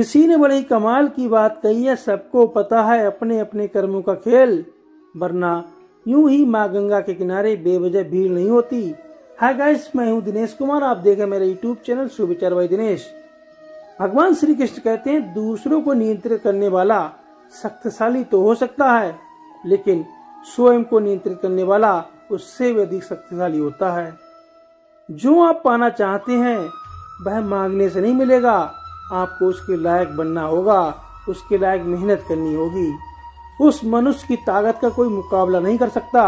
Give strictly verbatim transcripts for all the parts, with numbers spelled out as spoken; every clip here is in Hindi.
किसी ने बड़ी कमाल की बात कही है, सबको पता है अपने अपने कर्मों का खेल, वरना यूं ही माँ गंगा के किनारे बेवजह भीड़ नहीं होती। हाय गाइस, मैं हूं दिनेश कुमार, आप देख रहे हैं मेरा YouTube channel Suvichar by Dinesh. भगवान श्री कृष्ण कहते हैं, दूसरों को नियंत्रित करने वाला शक्तिशाली तो हो सकता है, लेकिन स्वयं को नियंत्रित करने वाला उससे भी अधिक शक्तिशाली होता है। जो आप पाना चाहते हैं वह मांगने से नहीं मिलेगा, आपको उसके लायक बनना होगा, उसके लायक मेहनत करनी होगी। उस मनुष्य की ताकत का कोई मुकाबला नहीं कर सकता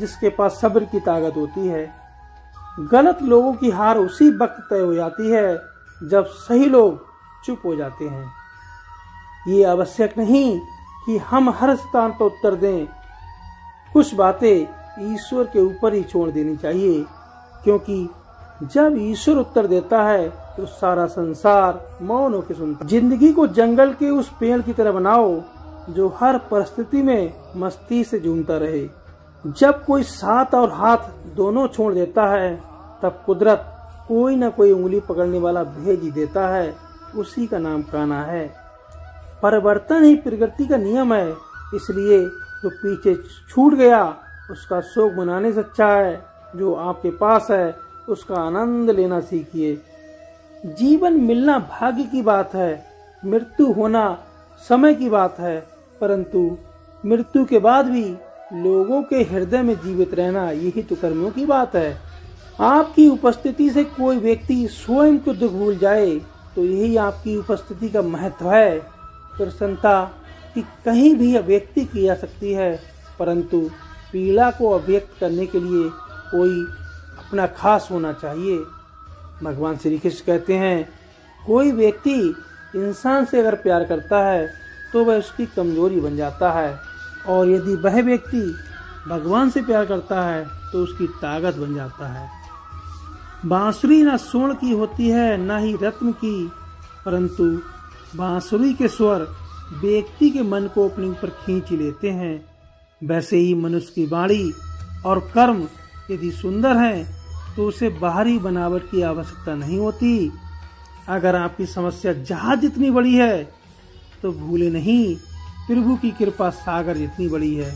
जिसके पास सब्र की ताकत होती है। गलत लोगों की हार उसी वक्त तय हो जाती है जब सही लोग चुप हो जाते हैं। ये आवश्यक नहीं कि हम हर स्थान पर उत्तर दें, कुछ बातें ईश्वर के ऊपर ही छोड़ देनी चाहिए, क्योंकि जब ईश्वर उत्तर देता है तो सारा संसार मौन होकर सुनता है। जिंदगी को जंगल के उस पेड़ की तरह बनाओ जो हर परिस्थिति में मस्ती से झूमता रहे। जब कोई साथ और हाथ दोनों छोड़ देता है तब कुदरत कोई ना कोई उंगली पकड़ने वाला भेज ही देता है, उसी का नाम काना है। परिवर्तन ही प्रकृति का नियम है, इसलिए जो पीछे छूट गया उसका शोक मनाने से अच्छा है जो आपके पास है उसका आनंद लेना सीखिए। जीवन मिलना भाग्य की बात है, मृत्यु होना समय की बात है, परंतु मृत्यु के बाद भी लोगों के हृदय में जीवित रहना यही तो कर्मों की बात है। आपकी उपस्थिति से कोई व्यक्ति स्वयं को दुख भूल जाए तो यही आपकी उपस्थिति का महत्व है। प्रसन्नता की कहीं भी अभिव्यक्ति की जा सकती है, परंतु पीड़ा को अभिव्यक्त करने के लिए कोई अपना खास होना चाहिए। भगवान श्री कृष्ण कहते हैं, कोई व्यक्ति इंसान से अगर प्यार करता है तो वह उसकी कमजोरी बन जाता है, और यदि वह व्यक्ति भगवान से प्यार करता है तो उसकी ताकत बन जाता है। बांसुरी ना स्वर्ण की होती है ना ही रत्न की, परंतु बांसुरी के स्वर व्यक्ति के मन को अपने ऊपर खींच लेते हैं। वैसे ही मनुष्य की वाणी और कर्म यदि सुंदर हैं तो उसे बाहरी बनावट की आवश्यकता नहीं होती। अगर आपकी समस्या जहाज जितनी बड़ी है तो भूले नहीं प्रभु की कृपा सागर जितनी बड़ी है।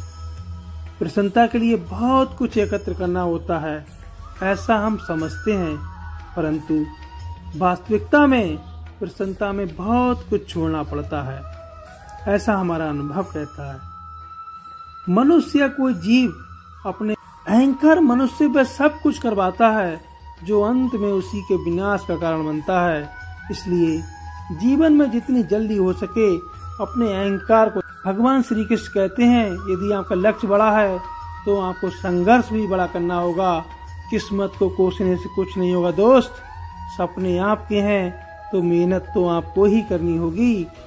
प्रसन्नता के लिए बहुत कुछ एकत्र करना होता है, ऐसा हम समझते हैं, परंतु वास्तविकता में प्रसन्नता में बहुत कुछ छोड़ना पड़ता है, ऐसा हमारा अनुभव कहता है। मनुष्य या कोई जीव अपने अहंकार मनुष्य पर सब कुछ करवाता है जो अंत में उसी के विनाश का कारण बनता है। इसलिए जीवन में जितनी जल्दी हो सके अपने अहंकार को, भगवान श्री कृष्ण कहते हैं, यदि आपका लक्ष्य बड़ा है तो आपको संघर्ष भी बड़ा करना होगा। किस्मत को कोसने से कुछ नहीं होगा दोस्त, सपने आपके हैं तो मेहनत तो आपको ही करनी होगी।